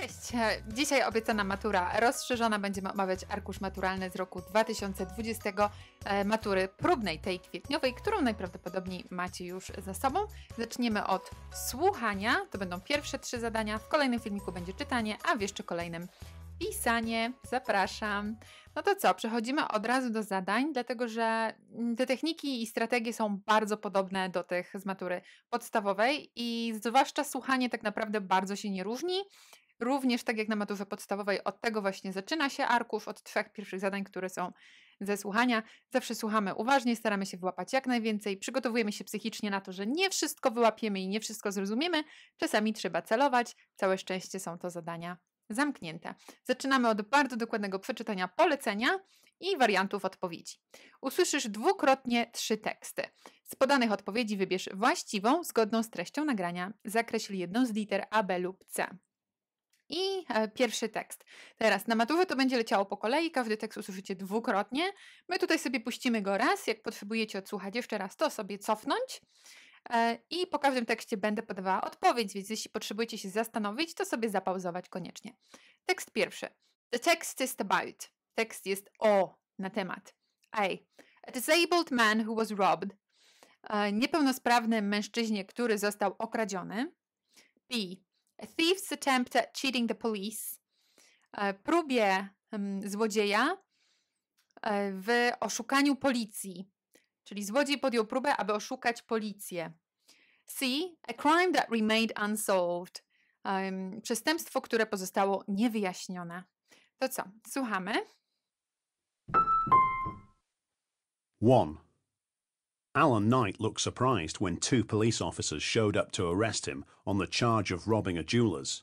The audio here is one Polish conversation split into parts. Cześć! Dzisiaj obiecana matura rozszerzona. Będziemy omawiać arkusz maturalny z roku 2020, matury próbnej, tej kwietniowej, którą najprawdopodobniej macie już za sobą. Zaczniemy od słuchania, to będą pierwsze 3 zadania, w kolejnym filmiku będzie czytanie, a w jeszcze kolejnym pisanie. Zapraszam! No to co, przechodzimy od razu do zadań, dlatego że te techniki i strategie są bardzo podobne do tych z matury podstawowej i zwłaszcza słuchanie tak naprawdę bardzo się nie różni. Również tak jak na maturze podstawowej, od tego właśnie zaczyna się arkusz, od 3 pierwszych zadań, które są ze słuchania. Zawsze słuchamy uważnie, staramy się wyłapać jak najwięcej, przygotowujemy się psychicznie na to, że nie wszystko wyłapiemy i nie wszystko zrozumiemy. Czasami trzeba celować, całe szczęście są to zadania zamknięte. Zaczynamy od bardzo dokładnego przeczytania polecenia i wariantów odpowiedzi. Usłyszysz dwukrotnie 3 teksty. Z podanych odpowiedzi wybierz właściwą, zgodną z treścią nagrania. Zakreśl jedną z liter A, B lub C. I pierwszy tekst. Teraz na maturze to będzie leciało po kolei, każdy tekst usłyszycie dwukrotnie. My tutaj sobie puścimy go raz, jak potrzebujecie odsłuchać jeszcze raz, to sobie cofnąć. I po każdym tekście będę podawała odpowiedź, więc jeśli potrzebujecie się zastanowić, to sobie zapauzować koniecznie. Tekst pierwszy. The text is about. Tekst jest o, na temat. A disabled man who was robbed. Niepełnosprawny mężczyźnie, który został okradziony. B. A thief's attempt at cheating the police. Próbie złodzieja w oszukaniu policji. Czyli złodziej podjął próbę, aby oszukać policję. C. A crime that remained unsolved. Przestępstwo, które pozostało niewyjaśnione. To co? Słuchamy. 1. Alan Knight looked surprised when 2 police officers showed up to arrest him on the charge of robbing a jeweler's.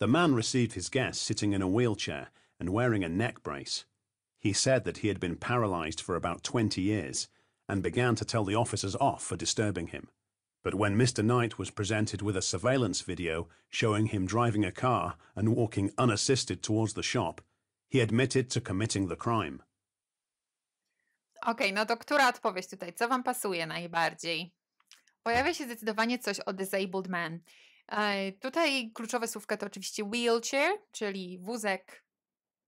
The man received his guest sitting in a wheelchair and wearing a neck brace. He said that he had been paralyzed for about 20 years and began to tell the officers off for disturbing him. But when Mr. Knight was presented with a surveillance video showing him driving a car and walking unassisted towards the shop, he admitted to committing the crime. Okej, no to która odpowiedź tutaj? Co Wam pasuje najbardziej? Pojawia się zdecydowanie coś o disabled man. Tutaj kluczowe słówka to oczywiście wheelchair, czyli wózek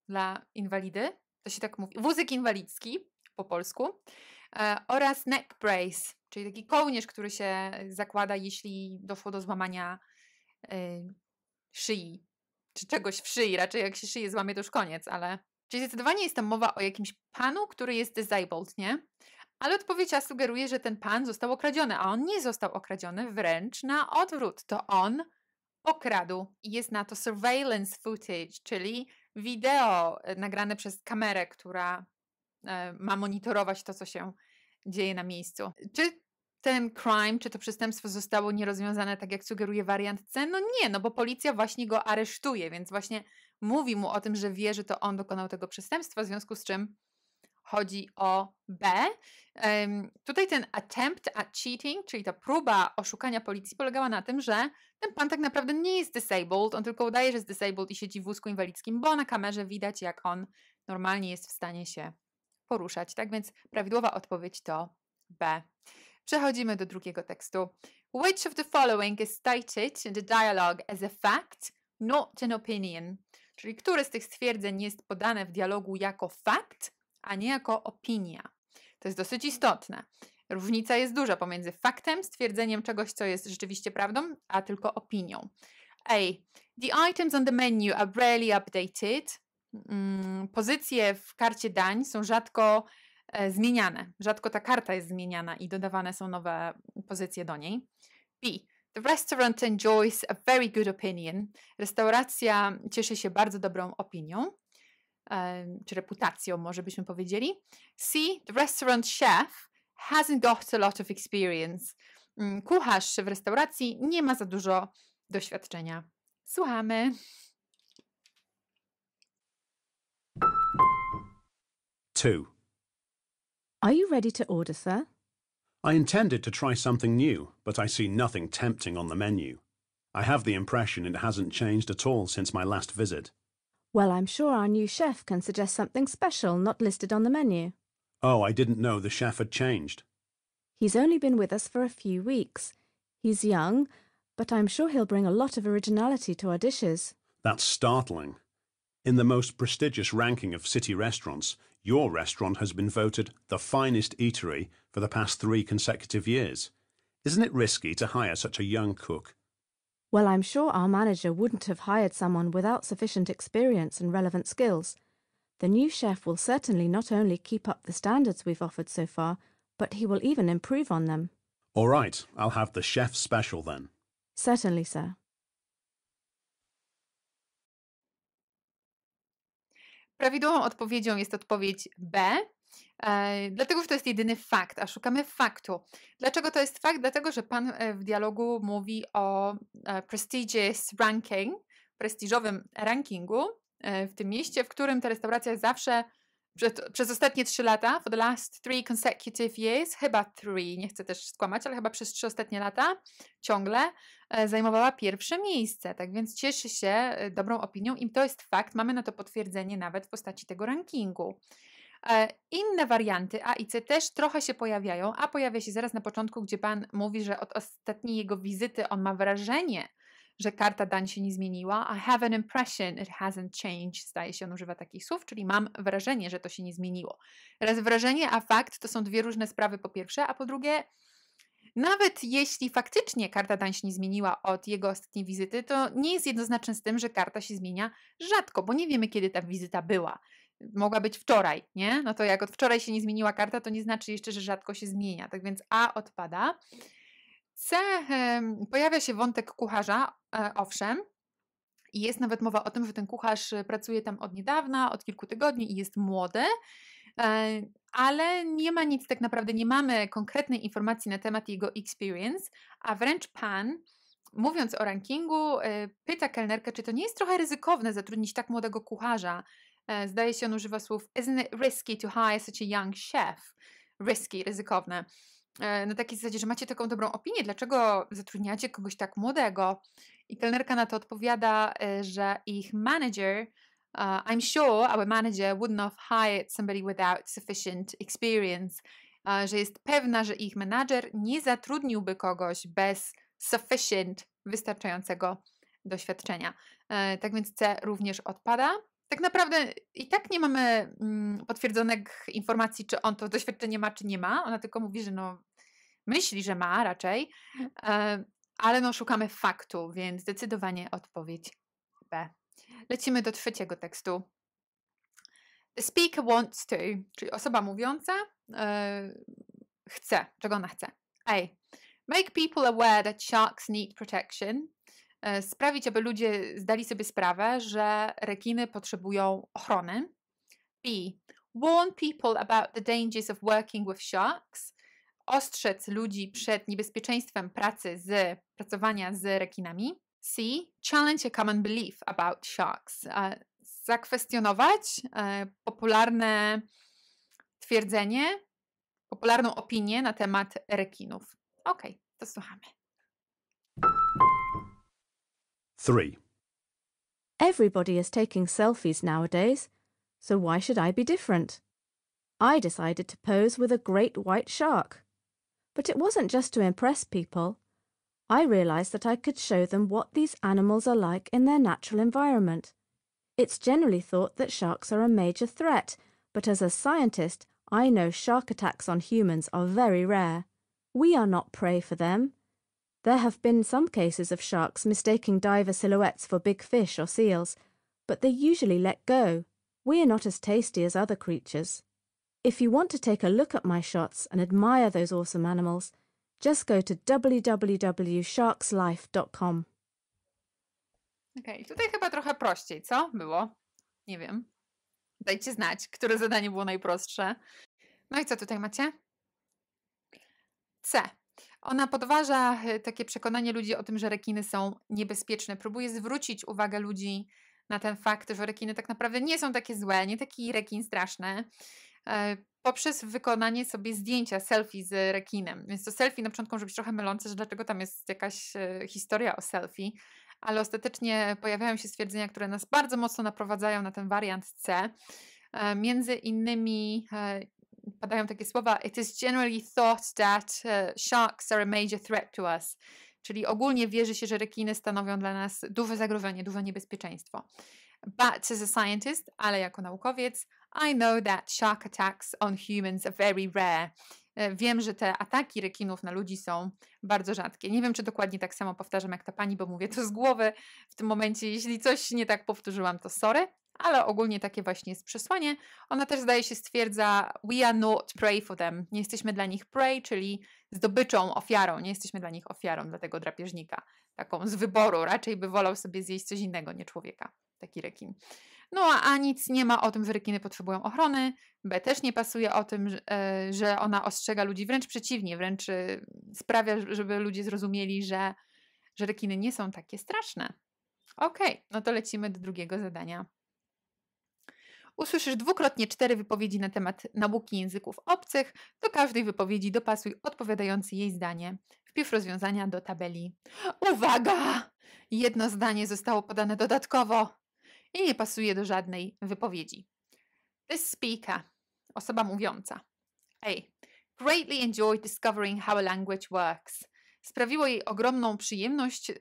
dla inwalidy. To się tak mówi. Wózek inwalidzki po polsku. Oraz neck brace, czyli taki kołnierz, który się zakłada, jeśli doszło do złamania szyi, czy czegoś w szyi. Raczej jak się szyję złamie, to już koniec, ale... Czyli zdecydowanie jest tam mowa o jakimś panu, który jest disabled, nie? Ale odpowiedź sugeruje, że ten pan został okradziony, a on nie został okradziony, wręcz na odwrót. To on okradł i jest na to surveillance footage, czyli wideo nagrane przez kamerę, która ma monitorować to, co się dzieje na miejscu. Czy ten crime, czy to przestępstwo zostało nierozwiązane, tak jak sugeruje wariant C? No nie, no bo policja właśnie go aresztuje, więc właśnie mówi mu o tym, że wie, że to on dokonał tego przestępstwa, w związku z czym chodzi o B. Tutaj ten attempt at cheating, czyli ta próba oszukania policji, polegała na tym, że ten pan tak naprawdę nie jest disabled, on tylko udaje, że jest disabled i siedzi w wózku inwalidzkim, bo na kamerze widać, jak on normalnie jest w stanie się poruszać. Tak więc prawidłowa odpowiedź to B. Przechodzimy do drugiego tekstu. Which of the following is stated in the dialogue as a fact, not an opinion? Czyli które z tych stwierdzeń jest podane w dialogu jako fakt, a nie jako opinia? To jest dosyć istotne. Różnica jest duża pomiędzy faktem, stwierdzeniem czegoś, co jest rzeczywiście prawdą, a tylko opinią. A. The items on the menu are rarely updated. Pozycje w karcie dań są rzadko zmieniane. Rzadko ta karta jest zmieniana i dodawane są nowe pozycje do niej. B. The restaurant enjoys a very good opinion. Restauracja cieszy się bardzo dobrą opinią, czy reputacją, może byśmy powiedzieli. C. The restaurant chef hasn't got a lot of experience. Kucharz w restauracji nie ma za dużo doświadczenia. Słuchamy. 2. Are you ready to order, sir? I intended to try something new, but I see nothing tempting on the menu. I have the impression it hasn't changed at all since my last visit. Well, I'm sure our new chef can suggest something special not listed on the menu. Oh, I didn't know the chef had changed. He's only been with us for a few weeks. He's young, but I'm sure he'll bring a lot of originality to our dishes. That's startling. In the most prestigious ranking of city restaurants, your restaurant has been voted the finest eatery for the past 3 consecutive years. Isn't it risky to hire such a young cook? Well, I'm sure our manager wouldn't have hired someone without sufficient experience and relevant skills. The new chef will certainly not only keep up the standards we've offered so far, but he will even improve on them. All right, I'll have the chef special then. Certainly, sir. Prawidłową odpowiedzią jest odpowiedź B, dlatego że to jest jedyny fakt, a szukamy faktu. Dlaczego to jest fakt? Dlatego, że pan w dialogu mówi o prestigious ranking, prestiżowym rankingu w tym mieście, w którym ta restauracja zawsze przez ostatnie 3 lata, for the last 3 consecutive years, chyba 3, nie chcę też skłamać, ale chyba przez 3 ostatnie lata ciągle zajmowała pierwsze miejsce. Tak więc cieszy się dobrą opinią i to jest fakt, mamy na to potwierdzenie nawet w postaci tego rankingu. Inne warianty A i C też trochę się pojawiają, a pojawia się zaraz na początku, gdzie pan mówi, że od ostatniej jego wizyty on ma wrażenie, że karta dań się nie zmieniła. I have an impression it hasn't changed. Zdaje się, on używa takich słów, czyli mam wrażenie, że to się nie zmieniło. Teraz wrażenie a fakt to są 2 różne sprawy po pierwsze, a po drugie nawet jeśli faktycznie karta dań się nie zmieniła od jego ostatniej wizyty, to nie jest jednoznaczne z tym, że karta się zmienia rzadko, bo nie wiemy, kiedy ta wizyta była. Mogła być wczoraj, nie? No to jak od wczoraj się nie zmieniła karta, to nie znaczy jeszcze, że rzadko się zmienia. Tak więc A odpada. C, pojawia się wątek kucharza, owszem, i jest nawet mowa o tym, że ten kucharz pracuje tam od niedawna, od kilku tygodni i jest młody, ale nie ma nic tak naprawdę, nie mamy konkretnej informacji na temat jego experience, a wręcz pan, mówiąc o rankingu, pyta kelnerkę, czy to nie jest trochę ryzykowne zatrudnić tak młodego kucharza. Zdaje się, on używa słów isn't it risky to hire such a young chef? Risky, ryzykowne. Na takiej zasadzie, że macie taką dobrą opinię, dlaczego zatrudniacie kogoś tak młodego? I kelnerka na to odpowiada, że ich manager, I'm sure our manager wouldn't have hired somebody without sufficient experience, że jest pewna, że ich menadżer nie zatrudniłby kogoś bez sufficient, wystarczającego doświadczenia. Tak więc C również odpada. Tak naprawdę i tak nie mamy potwierdzonych informacji, czy on to doświadczenie ma, czy nie ma. Ona tylko mówi, że no, myśli, że ma raczej, ale no, szukamy faktu, więc zdecydowanie odpowiedź B. Lecimy do 3. tekstu. The speaker wants to, czyli osoba mówiąca chce, czego ona chce. A. Make people aware that sharks need protection. Sprawić, aby ludzie zdali sobie sprawę, że rekiny potrzebują ochrony. B. Warn people about the dangers of working with sharks. Ostrzec ludzi przed niebezpieczeństwem pracowania z rekinami. C. Challenge a common belief about sharks. Zakwestionować popularne twierdzenie, popularną opinię na temat rekinów. Ok, to słuchamy. 3. Everybody is taking selfies nowadays, so why should I be different? I decided to pose with a great white shark. But it wasn't just to impress people. I realized that I could show them what these animals are like in their natural environment. It's generally thought that sharks are a major threat, but as a scientist, I know shark attacks on humans are very rare. We are not prey for them. There have been some cases of sharks mistaking diver silhouettes for big fish or seals, but they usually let go. We're not as tasty as other creatures. If you want to take a look at my shots and admire those awesome animals, just go to www.sharkslife.com. Okej, tutaj chyba trochę prościej, co? Było? Nie wiem. Dajcie znać, które zadanie było najprostsze. No i co tutaj macie? C. Ona podważa takie przekonanie ludzi o tym, że rekiny są niebezpieczne. Próbuje zwrócić uwagę ludzi na ten fakt, że rekiny tak naprawdę nie są takie złe, nie taki rekin straszny, poprzez wykonanie sobie zdjęcia, selfie z rekinem. Więc to selfie na początku może być trochę mylące, że dlaczego tam jest jakaś historia o selfie, ale ostatecznie pojawiają się stwierdzenia, które nas bardzo mocno naprowadzają na ten wariant C. Między innymi padają takie słowa, it is generally thought that sharks are a major threat to us, Czyli ogólnie wierzy się, że rekiny stanowią dla nas duże zagrożenie, duże niebezpieczeństwo. But as a scientist, ale jako naukowiec, I know that shark attacks on humans are very rare. Wiem, że te ataki rekinów na ludzi są bardzo rzadkie. Nie wiem, czy dokładnie tak samo powtarzam jak ta pani, bo mówię to z głowy w tym momencie. Jeśli coś nie tak powtórzyłam, to sorry, ale ogólnie takie właśnie jest przesłanie. Ona też zdaje się stwierdza, we are not prey for them. Nie jesteśmy dla nich prey, czyli zdobyczą, ofiarą. Nie jesteśmy dla nich ofiarą, dla tego drapieżnika. Taką z wyboru, raczej by wolał sobie zjeść coś innego, nie człowieka. Taki rekin. No a nic nie ma o tym, że rekiny potrzebują ochrony. B też nie pasuje o tym, że ona ostrzega ludzi, wręcz przeciwnie, wręcz sprawia, żeby ludzie zrozumieli, że rekiny nie są takie straszne. Okej, no to lecimy do drugiego zadania. Usłyszysz dwukrotnie 4 wypowiedzi na temat nauki języków obcych. Do każdej wypowiedzi dopasuj odpowiadający jej zdanie. Wpisz rozwiązania do tabeli. Uwaga! Jedno zdanie zostało podane dodatkowo i nie pasuje do żadnej wypowiedzi. This speaker, osoba mówiąca. A. Greatly enjoyed discovering how a language works. Sprawiło jej ogromną przyjemność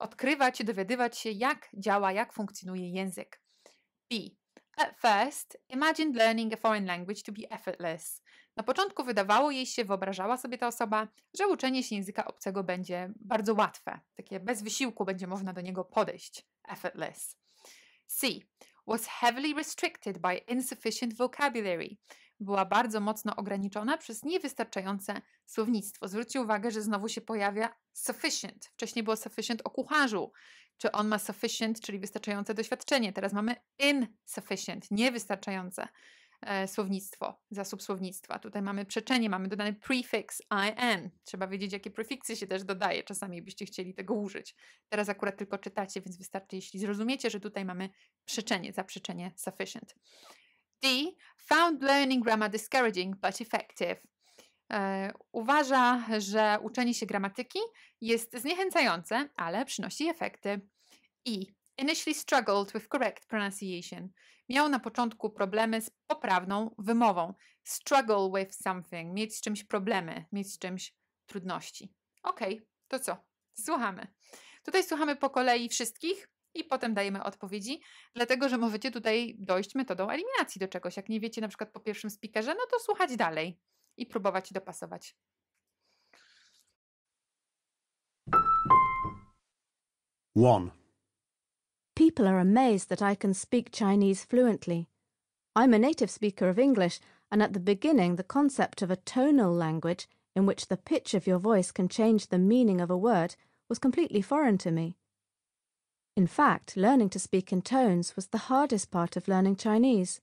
odkrywać, dowiadywać się, jak działa, jak funkcjonuje język. B. At first, imagined learning a foreign language to be effortless. Na początku wydawało jej się, wyobrażała sobie ta osoba, że uczenie się języka obcego będzie bardzo łatwe. Takie bez wysiłku będzie można do niego podejść. Effortless. C. Was heavily restricted by insufficient vocabulary. Była bardzo mocno ograniczona przez niewystarczające słownictwo. Zwróćcie uwagę, że znowu się pojawia sufficient. Wcześniej było sufficient o kucharzu. Czy on ma sufficient, czyli wystarczające doświadczenie. Teraz mamy insufficient, niewystarczające słownictwo, zasób słownictwa. Tutaj mamy przeczenie, mamy dodany prefix IN. Trzeba wiedzieć, jakie prefiksy się też dodaje. Czasami byście chcieli tego użyć. Teraz akurat tylko czytacie, więc wystarczy, jeśli zrozumiecie, że tutaj mamy przeczenie, zaprzeczenie sufficient. D. Found learning grammar discouraging but effective. Uważa, że uczenie się gramatyki jest zniechęcające, ale przynosi efekty. I. Initially struggled with correct pronunciation. Miał na początku problemy z poprawną wymową. Struggle with something. Mieć z czymś problemy, mieć z czymś trudności. Okej, to co? Słuchamy. Tutaj słuchamy po kolei wszystkich i potem dajemy odpowiedzi, dlatego że możecie tutaj dojść metodą eliminacji do czegoś. Jak nie wiecie na przykład po pierwszym speakerze, no to słuchać dalej i próbować dopasować. One. People are amazed that I can speak Chinese fluently. I'm a native speaker of English, and at the beginning the concept of a tonal language in which the pitch of your voice can change the meaning of a word was completely foreign to me. In fact, learning to speak in tones was the hardest part of learning Chinese.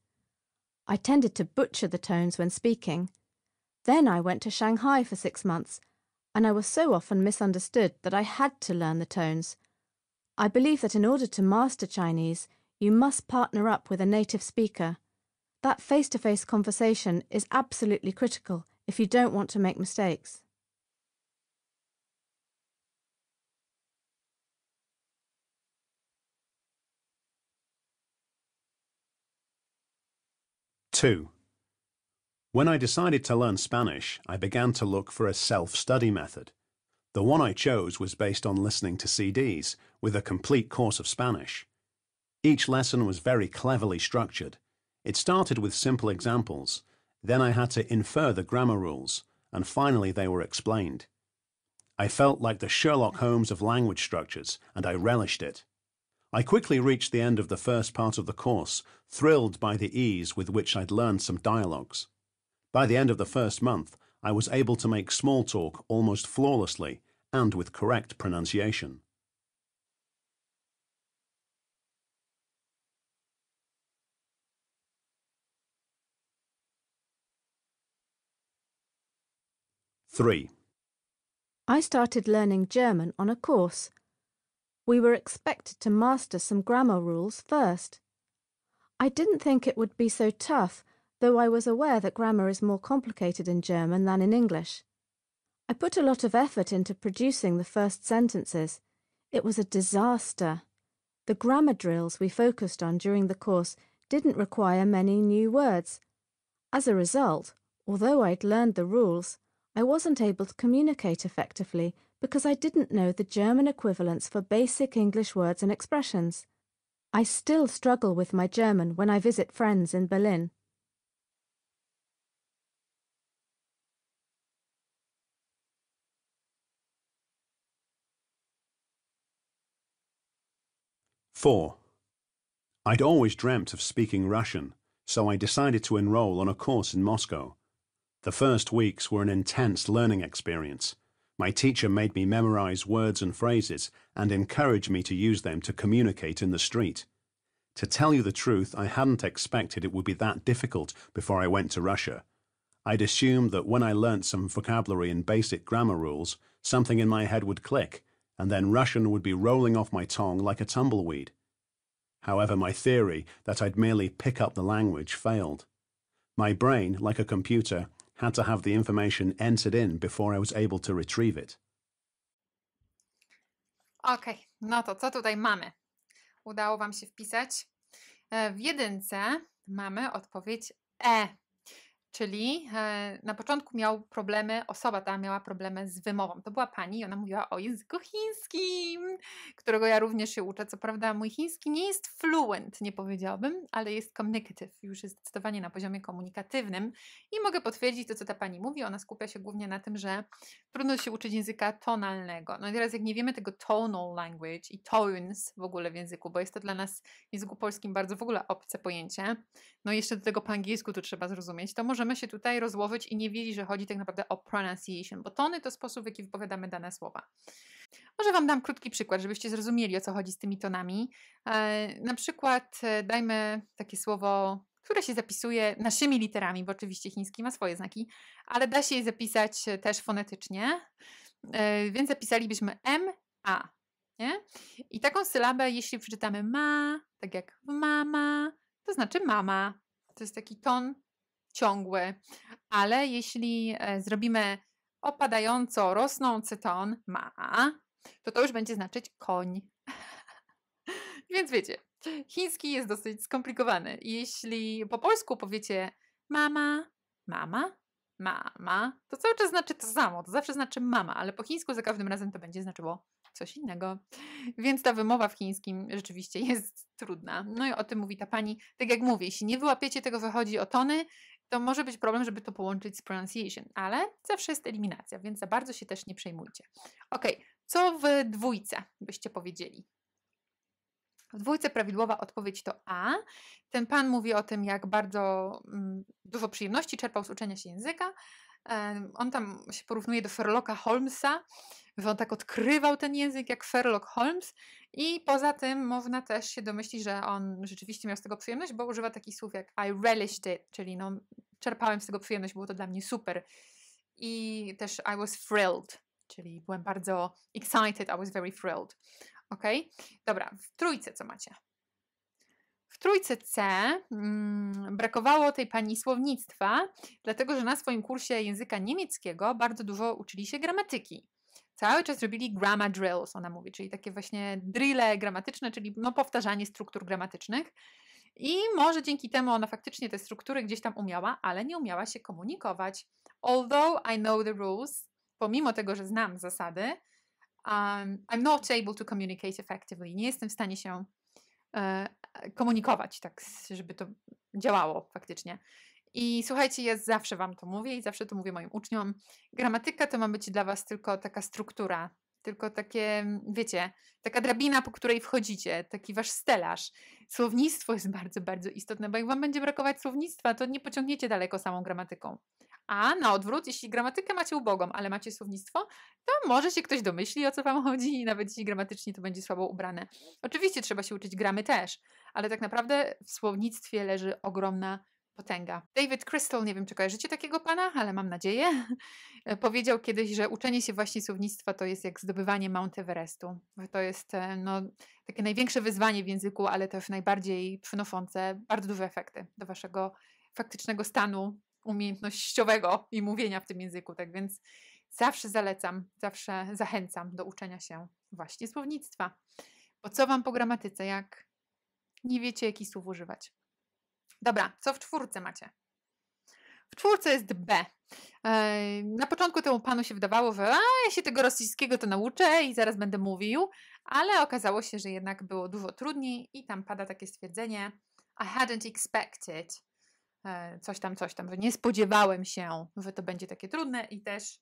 I tended to butcher the tones when speaking. Then I went to Shanghai for 6 months, and I was so often misunderstood that I had to learn the tones. I believe that in order to master Chinese, you must partner up with a native speaker. That face-to-face conversation is absolutely critical if you don't want to make mistakes. 2. When I decided to learn Spanish, I began to look for a self-study method. The one I chose was based on listening to CDs, with a complete course of Spanish. Each lesson was very cleverly structured. It started with simple examples, then I had to infer the grammar rules, and finally they were explained. I felt like the Sherlock Holmes of language structures, and I relished it. I quickly reached the end of the first part of the course, thrilled by the ease with which I'd learned some dialogues. By the end of the first month, I was able to make small talk almost flawlessly and with correct pronunciation. 3. I started learning German on a course. We were expected to master some grammar rules first. I didn't think it would be so tough, though I was aware that grammar is more complicated in German than in English. I put a lot of effort into producing the first sentences. It was a disaster. The grammar drills we focused on during the course didn't require many new words. As a result, although I'd learned the rules, I wasn't able to communicate effectively because I didn't know the German equivalents for basic English words and expressions. I still struggle with my German when I visit friends in Berlin. Four. I'd always dreamt of speaking Russian, so I decided to enroll on a course in Moscow. The first weeks were an intense learning experience. My teacher made me memorize words and phrases and encouraged me to use them to communicate in the street. To tell you the truth, I hadn't expected it would be that difficult before I went to Russia. I'd assumed that when I learnt some vocabulary and basic grammar rules, something in my head would click, and then Russian would be rolling off my tongue like a tumbleweed. However, my theory that I'd merely pick up the language failed. My brain, like a computer, had to have the information entered in before I was able to retrieve it. Okej, no to co tutaj mamy? Udało wam się wpisać. W jedynce mamy odpowiedź E, czyli na początku osoba ta miała problemy z wymową. To była pani i ona mówiła o języku chińskim, którego ja również się uczę. Co prawda mój chiński nie jest fluent, nie powiedziałabym, ale jest communicative, już jest zdecydowanie na poziomie komunikatywnym i mogę potwierdzić to, co ta pani mówi. Ona skupia się głównie na tym, że trudno się uczyć języka tonalnego. No i teraz jak nie wiemy tego tonal language i tones w ogóle w języku, bo jest to dla nas w języku polskim bardzo w ogóle obce pojęcie, no i jeszcze do tego po angielsku to trzeba zrozumieć, to możemy się tutaj rozłożyć i nie wiedzieć, że chodzi tak naprawdę o pronunciation, bo tony to sposób, w jaki wypowiadamy dane słowa. Może wam dam krótki przykład, żebyście zrozumieli, o co chodzi z tymi tonami. Na przykład dajmy takie słowo, które się zapisuje naszymi literami, bo oczywiście chiński ma swoje znaki, ale da się je zapisać też fonetycznie, więc zapisalibyśmy M-A. Nie? I taką sylabę, jeśli przeczytamy ma, tak jak mama, to znaczy mama. To jest taki ton ciągły, ale jeśli zrobimy opadająco rosnący ton ma, to to już będzie znaczyć koń. Więc wiecie, chiński jest dosyć skomplikowany. Jeśli po polsku powiecie mama, mama, mama, to cały czas znaczy to samo, to zawsze znaczy mama, ale po chińsku za każdym razem to będzie znaczyło coś innego. Więc ta wymowa w chińskim rzeczywiście jest trudna. No i o tym mówi ta pani. Tak jak mówię, jeśli nie wyłapiecie tego, co chodzi o tony, to może być problem, żeby to połączyć z pronunciation, ale zawsze jest eliminacja, więc za bardzo się też nie przejmujcie. Okej, co w dwójce byście powiedzieli? W dwójce prawidłowa odpowiedź to A. Ten pan mówi o tym, jak bardzo dużo przyjemności czerpał z uczenia się języka. On tam się porównuje do Sherlocka Holmesa, że on tak odkrywał ten język jak Sherlock Holmes i poza tym można też się domyślić, że on rzeczywiście miał z tego przyjemność, bo używa takich słów jak I relished it, czyli no, czerpałem z tego przyjemność, było to dla mnie super, i też I was thrilled, czyli byłem bardzo excited, I was very thrilled. Okej? Dobra, w trójce co macie? W trójce C brakowało tej pani słownictwa, dlatego że na swoim kursie języka niemieckiego bardzo dużo uczyli się gramatyki. Cały czas robili grammar drills, ona mówi, czyli takie właśnie drille gramatyczne, czyli no powtarzanie struktur gramatycznych. I może dzięki temu ona faktycznie te struktury gdzieś tam umiała, ale nie umiała się komunikować. Although I know the rules, pomimo tego, że znam zasady, I'm not able to communicate effectively. Nie jestem w stanie się komunikować, tak, żeby to działało faktycznie. I słuchajcie, ja zawsze wam to mówię i zawsze to mówię moim uczniom. Gramatyka to ma być dla was tylko taka struktura, tylko takie, wiecie, taka drabina, po której wchodzicie, taki wasz stelaż. Słownictwo jest bardzo, bardzo istotne, bo jak wam będzie brakować słownictwa, to nie pociągniecie daleko samą gramatyką. A na odwrót, jeśli gramatykę macie ubogą, ale macie słownictwo, to może się ktoś domyśli, o co wam chodzi, i nawet jeśli gramatycznie to będzie słabo ubrane. Oczywiście trzeba się uczyć gramy też, ale tak naprawdę w słownictwie leży ogromna potęga. David Crystal, nie wiem czy kojarzycie takiego pana, ale mam nadzieję, powiedział kiedyś, że uczenie się właśnie słownictwa to jest jak zdobywanie Mount Everestu. To jest no, takie największe wyzwanie w języku, ale też najbardziej przynoszące bardzo duże efekty do waszego faktycznego stanu umiejętnościowego i mówienia w tym języku. Tak więc zawsze zalecam, zawsze zachęcam do uczenia się właśnie słownictwa. Bo co wam po gramatyce, jak nie wiecie, jakich słów używać? Dobra, co w czwórce macie? W czwórce jest B. Na początku temu panu się wydawało, że ja się tego rosyjskiego to nauczę i zaraz będę mówił, ale okazało się, że jednak było dużo trudniej i tam pada takie stwierdzenie I hadn't expected, coś tam, że nie spodziewałem się, że to będzie takie trudne i też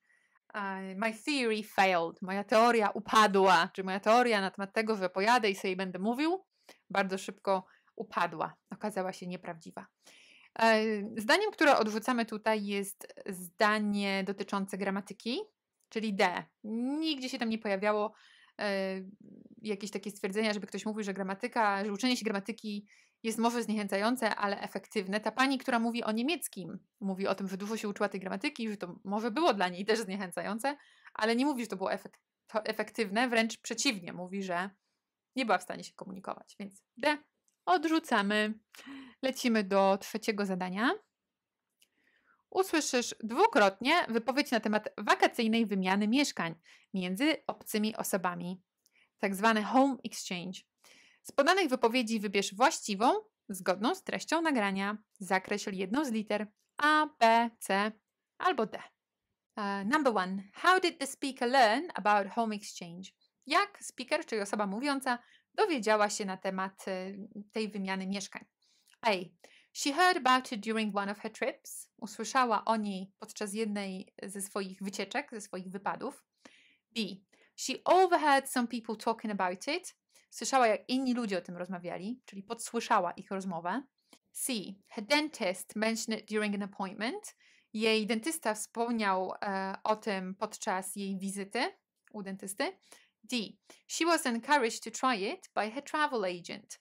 my theory failed, moja teoria upadła, czy moja teoria na temat tego, że pojadę i sobie będę mówił, bardzo szybko upadła, okazała się nieprawdziwa. Zdaniem, które odrzucamy tutaj jest zdanie dotyczące gramatyki, czyli D. Nigdzie się tam nie pojawiało jakieś takie stwierdzenia, żeby ktoś mówił, że gramatyka, że uczenie się gramatyki jest może zniechęcające, ale efektywne. Ta pani, która mówi o niemieckim, mówi o tym, że dużo się uczyła tej gramatyki, że to może było dla niej też zniechęcające, ale nie mówi, że to było efektywne, wręcz przeciwnie, mówi, że nie była w stanie się komunikować, więc D. Odrzucamy. Lecimy do trzeciego zadania. Usłyszysz dwukrotnie wypowiedź na temat wakacyjnej wymiany mieszkań między obcymi osobami, tak zwany home exchange. Z podanych wypowiedzi wybierz właściwą, zgodną z treścią nagrania. Zakreśl jedną z liter A, B, C albo D. Number 1. How did the speaker learn about home exchange? Jak speaker, czyli osoba mówiąca, dowiedziała się na temat tej wymiany mieszkań. A. She heard about it during one of her trips. Usłyszała o niej podczas jednej ze swoich wycieczek, ze swoich wypadów. B. She overheard some people talking about it. Słyszała, jak inni ludzie o tym rozmawiali, czyli podsłyszała ich rozmowę. C. Her dentist mentioned it during an appointment. Jej dentysta wspomniał o tym podczas jej wizyty u dentysty. D. She was encouraged to try it by her travel agent.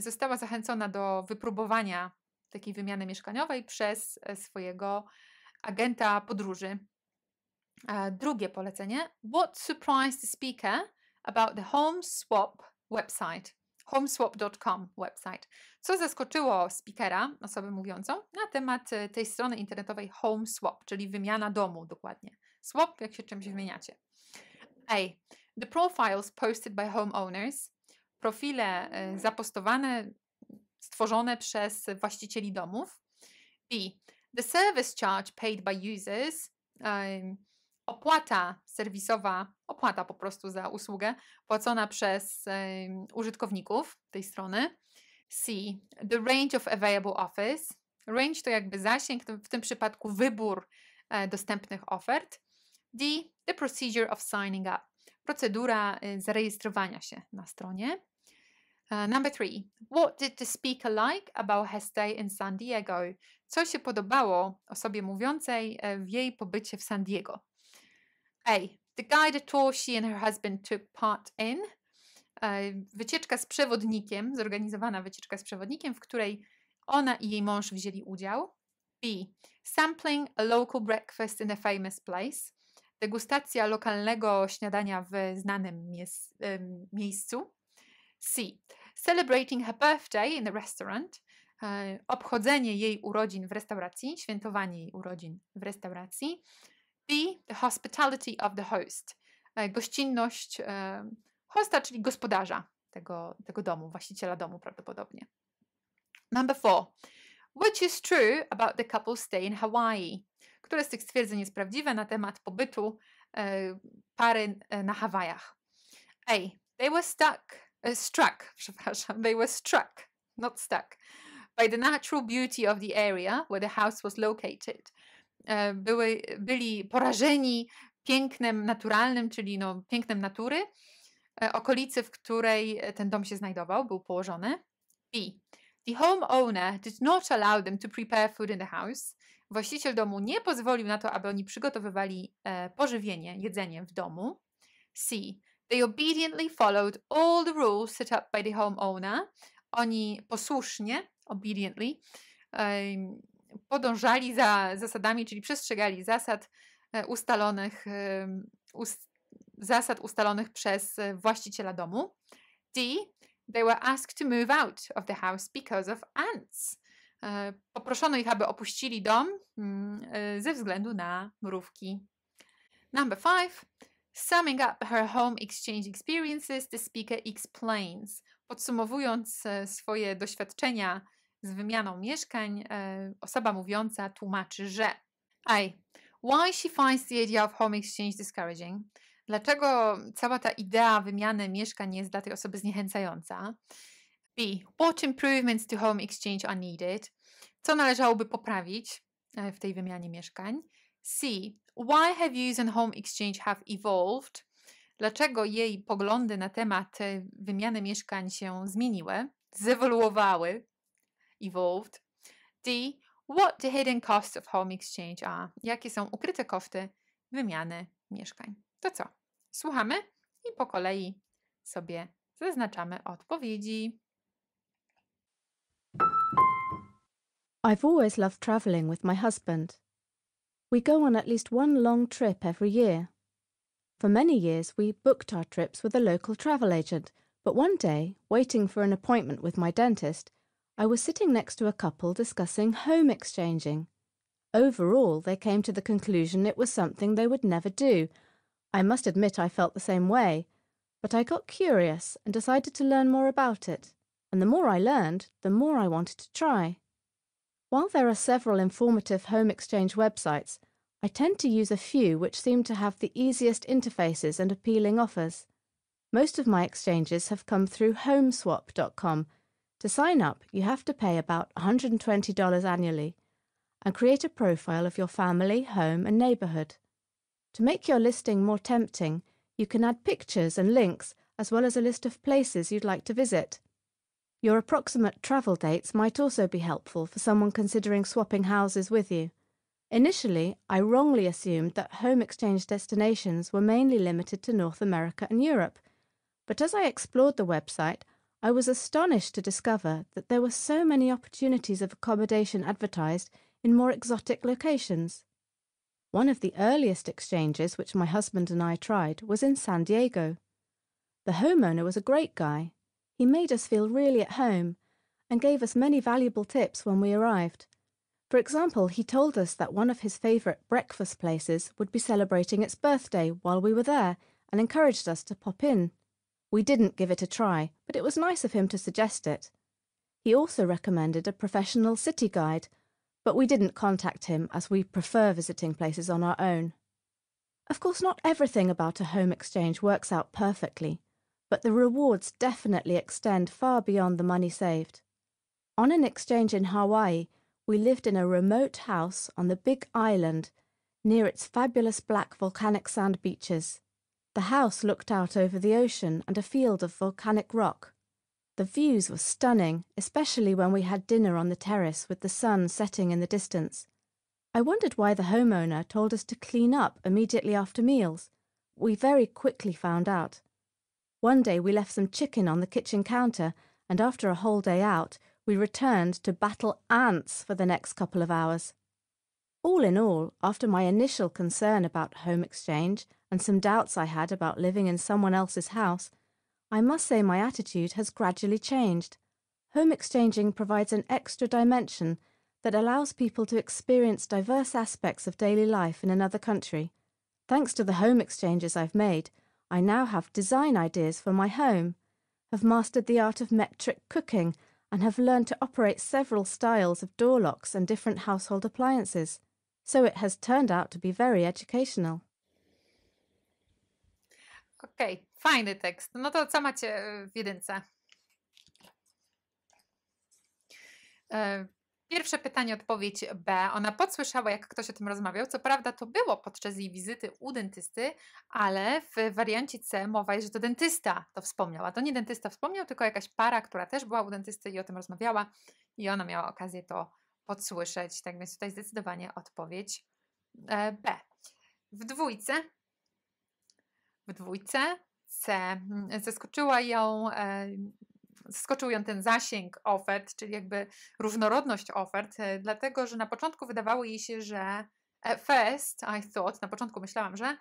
Została zachęcona do wypróbowania takiej wymiany mieszkaniowej przez swojego agenta podróży. Drugie polecenie. What surprised the speaker about the Home Swap website? Homeswap.com website. Co zaskoczyło speakera, osobę mówiącą, na temat tej strony internetowej Home Swap, czyli wymiana domu dokładnie. Swap, jak się czymś wymieniacie. A. The profiles posted by homeowners. Profile zapostowane, stworzone przez właścicieli domów. B. The service charge paid by users. Opłata serwisowa, opłata po prostu za usługę, płacona przez użytkowników tej strony. C. The range of available offers. Range to jakby zasięg, w tym przypadku wybór dostępnych ofert. D. The procedure of signing up. Procedura zarejestrowania się na stronie. Number 3. What did the speaker like about her stay in San Diego? Co się podobało osobie mówiącej w jej pobycie w San Diego? A. The guided tour she and her husband took part in. Wycieczka z przewodnikiem, zorganizowana wycieczka z przewodnikiem, w której ona i jej mąż wzięli udział. B. Sampling a local breakfast in a famous place. Degustacja lokalnego śniadania w znanym miejscu. C. Celebrating her birthday in a restaurant. Obchodzenie jej urodzin w restauracji, świętowanie jej urodzin w restauracji. D. The hospitality of the host. Gościnność hosta, czyli gospodarza tego domu, właściciela domu prawdopodobnie. Number 4. Which is true about the couple's stay in Hawaii? Które z tych stwierdzeń jest prawdziwe na temat pobytu pary na Hawajach? A. They were struck not stuck by the natural beauty of the area where the house was located. Byli porażeni pięknem naturalnym, czyli pięknem natury okolicy, w której ten dom się znajdował, był położony. B. The homeowner did not allow them to prepare food in the house. Właściciel domu nie pozwolił na to, aby oni przygotowywali pożywienie, jedzenie w domu. C. They obediently followed all the rules set up by the homeowner. Oni posłusznie, obediently, podążali za zasadami, czyli przestrzegali zasad ustalonych przez właściciela domu. D. They were asked to move out of the house because of ants. Poproszono ich, aby opuścili dom ze względu na mrówki. Number 5. Summing up her home exchange experiences, the speaker explains. Podsumowując swoje doświadczenia z wymianą mieszkań, osoba mówiąca tłumaczy, że A. Why she finds the idea of home exchange discouraging? Dlaczego cała ta idea wymiany mieszkań jest dla tej osoby zniechęcająca? B. What improvements to home exchange are needed? Co należałoby poprawić w tej wymianie mieszkań? C. Why her views on home exchange have evolved? Dlaczego jej poglądy na temat wymiany mieszkań się zmieniły, zewoluowały, evolved? D. What the hidden costs of home exchange are? Jakie są ukryte koszty wymiany mieszkań? To co? Słuchamy i po kolei sobie zaznaczamy odpowiedzi. I've always loved traveling with my husband. We go on at least one long trip every year. For many years we booked our trips with a local travel agent, but one day, waiting for an appointment with my dentist, I was sitting next to a couple discussing home exchanging. Overall, they came to the conclusion it was something they would never do. I must admit I felt the same way, but I got curious and decided to learn more about it, and the more I learned, the more I wanted to try. While there are several informative home exchange websites, I tend to use a few which seem to have the easiest interfaces and appealing offers. Most of my exchanges have come through homeswap.com. To sign up, you have to pay about $120 annually and create a profile of your family, home and neighbourhood. To make your listing more tempting, you can add pictures and links as well as a list of places you'd like to visit. Your approximate travel dates might also be helpful for someone considering swapping houses with you. Initially, I wrongly assumed that home exchange destinations were mainly limited to North America and Europe, but as I explored the website, I was astonished to discover that there were so many opportunities of accommodation advertised in more exotic locations. One of the earliest exchanges which my husband and I tried was in San Diego. The homeowner was a great guy. He made us feel really at home and gave us many valuable tips when we arrived. For example, he told us that one of his favourite breakfast places would be celebrating its birthday while we were there and encouraged us to pop in. We didn't give it a try, but it was nice of him to suggest it. He also recommended a professional city guide, but we didn't contact him as we prefer visiting places on our own. Of course, not everything about a home exchange works out perfectly, but the rewards definitely extend far beyond the money saved. On an exchange in Hawaii, we lived in a remote house on the Big Island, near its fabulous black volcanic sand beaches. The house looked out over the ocean and a field of volcanic rock. The views were stunning, especially when we had dinner on the terrace with the sun setting in the distance. I wondered why the homeowner told us to clean up immediately after meals. We very quickly found out. One day we left some chicken on the kitchen counter, and after a whole day out, we returned to battle ants for the next couple of hours. All in all, after my initial concern about home exchange and some doubts I had about living in someone else's house, I must say my attitude has gradually changed. Home exchanging provides an extra dimension that allows people to experience diverse aspects of daily life in another country. Thanks to the home exchanges I've made, I now have design ideas for my home, have mastered the art of metric cooking, and have learned to operate several styles of door locks and different household appliances. So it has turned out to be very educational. Okej, fajny tekst. No to co macie w jedynce? Pierwsze pytanie, odpowiedź B. Ona podsłyszała, jak ktoś o tym rozmawiał. Co prawda to było podczas jej wizyty u dentysty, ale w wariancie C mowa jest, że to dentysta to wspomniał. A to nie dentysta wspomniał, tylko jakaś para, która też była u dentysty i o tym rozmawiała i ona miała okazję to podsłyszeć. Tak więc tutaj zdecydowanie odpowiedź B. W dwójce C. Zaskoczył ją ten zasięg ofert, czyli jakby różnorodność ofert, dlatego, że na początku wydawało jej się, że na początku myślałam, że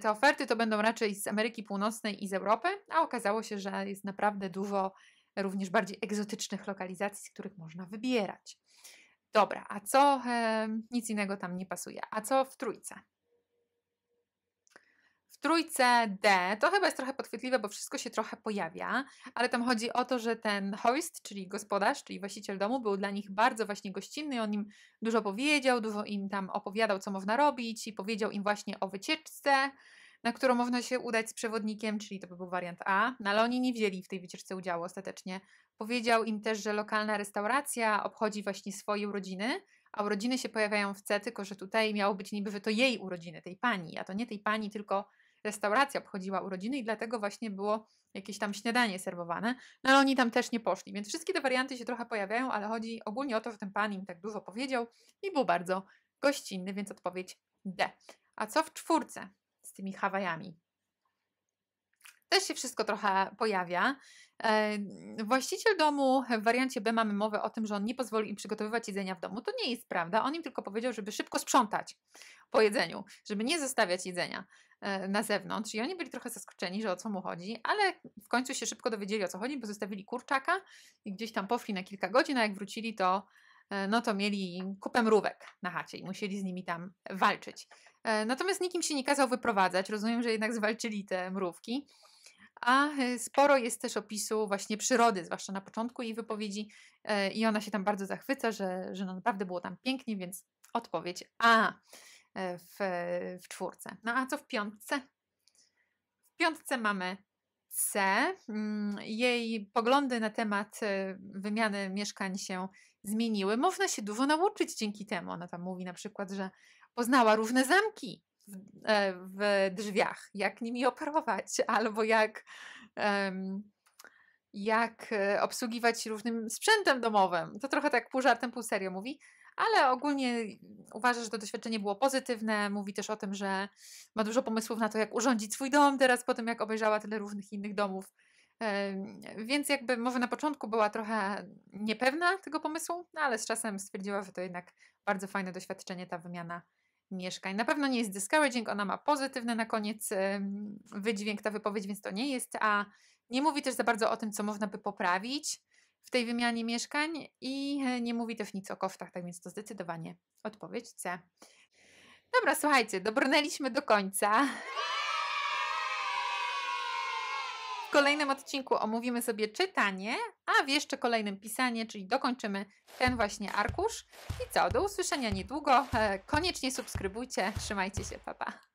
te oferty to będą raczej z Ameryki Północnej i z Europy, a okazało się, że jest naprawdę dużo również bardziej egzotycznych lokalizacji, z których można wybierać. Dobra, a co? Nic innego tam nie pasuje. A co w trójce? W W trójce D to chyba jest trochę podchwytliwe, bo wszystko się trochę pojawia, ale tam chodzi o to, że ten host, czyli gospodarz, czyli właściciel domu był dla nich bardzo właśnie gościnny i on im dużo powiedział, dużo im tam opowiadał, co można robić i powiedział im właśnie o wycieczce, na którą można się udać z przewodnikiem, czyli to by był wariant A, no ale oni nie wzięli w tej wycieczce udziału ostatecznie. Powiedział im też, że lokalna restauracja obchodzi właśnie swoje urodziny, a urodziny się pojawiają w C, tylko że tutaj miało być niby, że to jej urodziny, tej pani, a to nie tej pani, tylko restauracja obchodziła urodziny i dlatego właśnie było jakieś tam śniadanie serwowane, no ale oni tam też nie poszli, więc wszystkie te warianty się trochę pojawiają, ale chodzi ogólnie o to, że ten pan im tak dużo powiedział i był bardzo gościnny, więc odpowiedź D. A co w czwórce z tymi Hawajami? Też się wszystko trochę pojawia. Właściciel domu, w wariancie B mamy mowę o tym, że on nie pozwoli im przygotowywać jedzenia w domu. To nie jest prawda, on im tylko powiedział, żeby szybko sprzątać po jedzeniu, żeby nie zostawiać jedzenia na zewnątrz i oni byli trochę zaskoczeni, że o co mu chodzi, ale w końcu się szybko dowiedzieli, o co chodzi, bo zostawili kurczaka i gdzieś tam poszli na kilka godzin, a jak wrócili, to no to mieli kupę mrówek na chacie i musieli z nimi tam walczyć. Natomiast nikim się nie kazał wyprowadzać, rozumiem, że jednak zwalczyli te mrówki. A sporo jest też opisu właśnie przyrody, zwłaszcza na początku jej wypowiedzi i ona się tam bardzo zachwyca, że no naprawdę było tam pięknie, więc odpowiedź A w czwórce. No a co w piątce? W piątce mamy C. Jej poglądy na temat wymiany mieszkań się zmieniły. Można się dużo nauczyć dzięki temu. Ona tam mówi na przykład, że poznała różne zamki w drzwiach, jak nimi operować, albo jak obsługiwać różnym sprzętem domowym. To trochę tak pół żartem, pół serio mówi, ale ogólnie uważa, że to doświadczenie było pozytywne. Mówi też o tym, że ma dużo pomysłów na to, jak urządzić swój dom teraz, po tym jak obejrzała tyle różnych innych domów. Więc jakby może na początku była trochę niepewna tego pomysłu, no ale z czasem stwierdziła, że to jednak bardzo fajne doświadczenie, ta wymiana mieszkań. Na pewno nie jest discouraging, ona ma pozytywny na koniec wydźwięk, ta wypowiedź, więc to nie jest, a nie mówi też za bardzo o tym, co można by poprawić w tej wymianie mieszkań i nie mówi też nic o kosztach, tak więc to zdecydowanie odpowiedź C. Dobra, słuchajcie, dobrnęliśmy do końca. W kolejnym odcinku omówimy sobie czytanie, a w jeszcze kolejnym pisanie, czyli dokończymy ten właśnie arkusz. I co, do usłyszenia niedługo. Koniecznie subskrybujcie, trzymajcie się, pa pa.